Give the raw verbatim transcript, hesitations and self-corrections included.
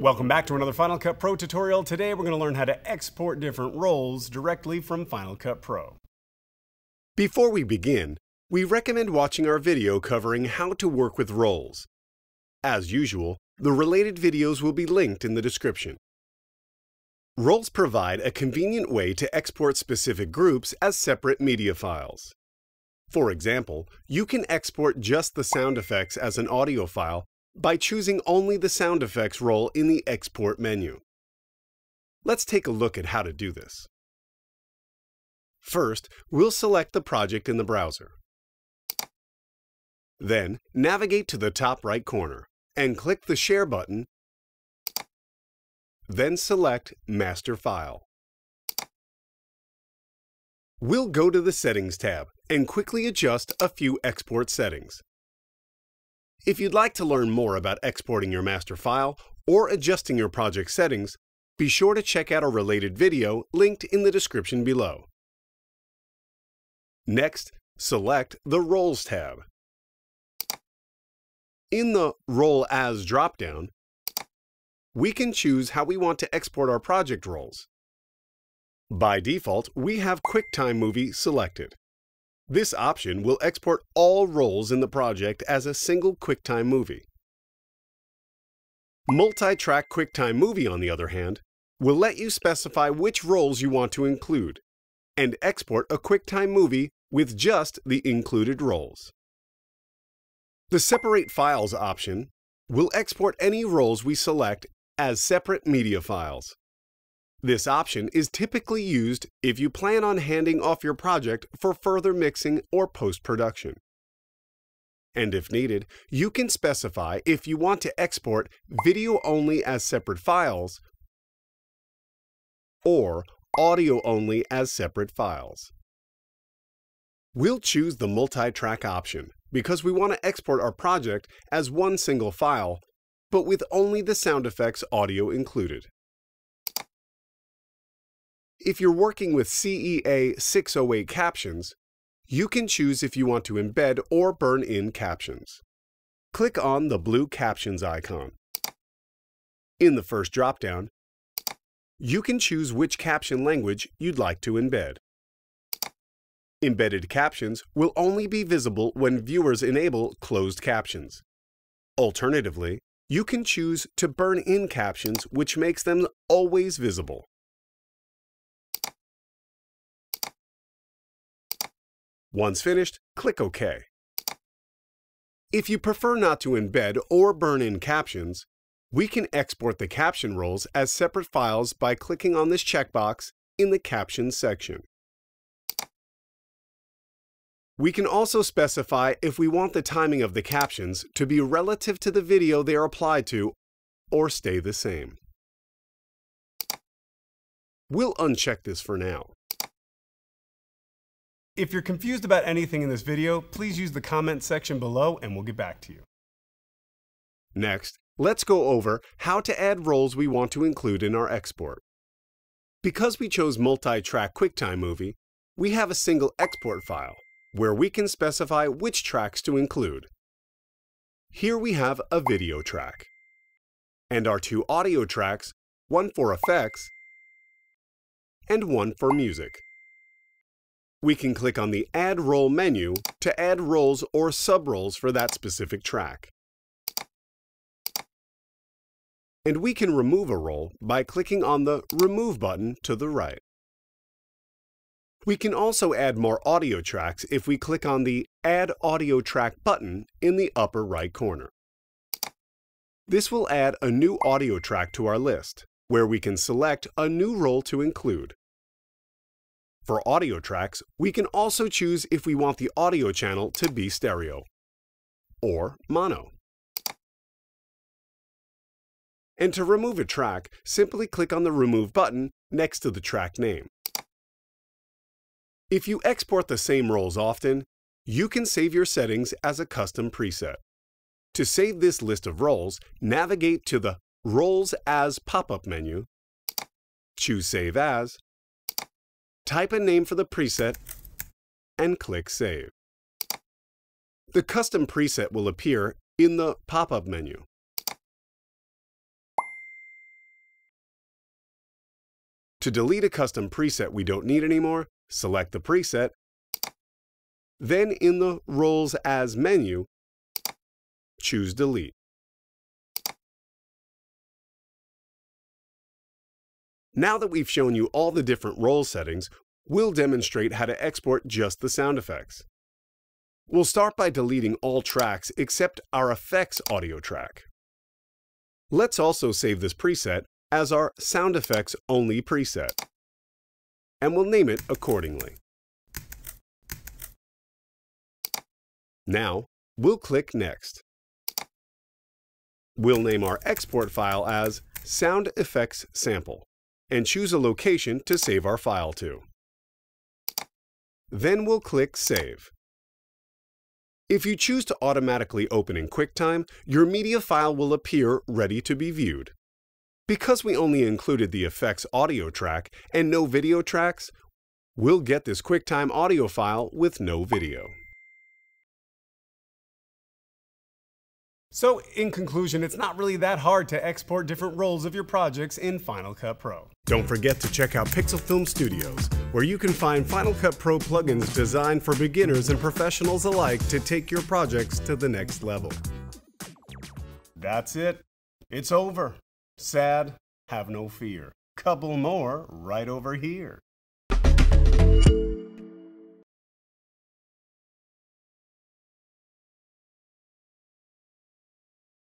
Welcome back to another Final Cut Pro tutorial. Today we're going to learn how to export different rolls directly from Final Cut Pro. Before we begin, we recommend watching our video covering how to work with rolls. As usual, the related videos will be linked in the description. Rolls provide a convenient way to export specific groups as separate media files. For example, you can export just the sound effects as an audio file by choosing only the sound effects roll in the Export menu. Let's take a look at how to do this. First, we'll select the project in the browser. Then, navigate to the top right corner and click the Share button, then select Master File. We'll go to the Settings tab and quickly adjust a few export settings. If you'd like to learn more about exporting your master file or adjusting your project settings, be sure to check out our related video linked in the description below. Next, select the Roles tab. In the Roll As dropdown, we can choose how we want to export our project roles. By default, we have QuickTime Movie selected. This option will export all roles in the project as a single QuickTime movie. Multi-track QuickTime Movie, on the other hand, will let you specify which roles you want to include and export a QuickTime movie with just the included roles. The Separate Files option will export any roles we select as separate media files. This option is typically used if you plan on handing off your project for further mixing or post-production. And if needed, you can specify if you want to export video only as separate files or audio only as separate files. We'll choose the multi-track option because we want to export our project as one single file, but with only the sound effects audio included. If you're working with C E A six oh eight captions, you can choose if you want to embed or burn in captions. Click on the blue Captions icon. In the first dropdown, you can choose which caption language you'd like to embed. Embedded captions will only be visible when viewers enable closed captions. Alternatively, you can choose to burn in captions, which makes them always visible. Once finished, click OK. If you prefer not to embed or burn in captions, we can export the caption rolls as separate files by clicking on this checkbox in the Captions section. We can also specify if we want the timing of the captions to be relative to the video they are applied to or stay the same. We'll uncheck this for now. If you're confused about anything in this video, please use the comment section below and we'll get back to you. Next, let's go over how to add roles we want to include in our export. Because we chose multi-track QuickTime Movie, we have a single export file where we can specify which tracks to include. Here we have a video track and our two audio tracks, one for effects and one for music. We can click on the Add Role menu to add roles or sub-roles for that specific track. And we can remove a role by clicking on the Remove button to the right. We can also add more audio tracks if we click on the Add Audio Track button in the upper right corner. This will add a new audio track to our list, where we can select a new role to include. For audio tracks, we can also choose if we want the audio channel to be stereo or mono. And to remove a track, simply click on the Remove button next to the track name. If you export the same roles often, you can save your settings as a custom preset. To save this list of roles, navigate to the Roles As pop-up menu, choose Save As, type a name for the preset, and click Save. The custom preset will appear in the pop-up menu. To delete a custom preset we don't need anymore, select the preset, then in the Roles As menu, choose Delete. Now that we've shown you all the different role settings, we'll demonstrate how to export just the sound effects. We'll start by deleting all tracks except our effects audio track. Let's also save this preset as our sound effects only preset, and we'll name it accordingly. Now, we'll click Next. We'll name our export file as Sound Effects Sample, and choose a location to save our file to. Then we'll click Save. If you choose to automatically open in QuickTime, your media file will appear ready to be viewed. Because we only included the effects audio track and no video tracks, we'll get this QuickTime audio file with no video. So, in conclusion, it's not really that hard to export different roles of your projects in Final Cut Pro. Don't forget to check out Pixel Film Studios, where you can find Final Cut Pro plugins designed for beginners and professionals alike to take your projects to the next level. That's it. It's over. Sad, have no fear. Couple more right over here.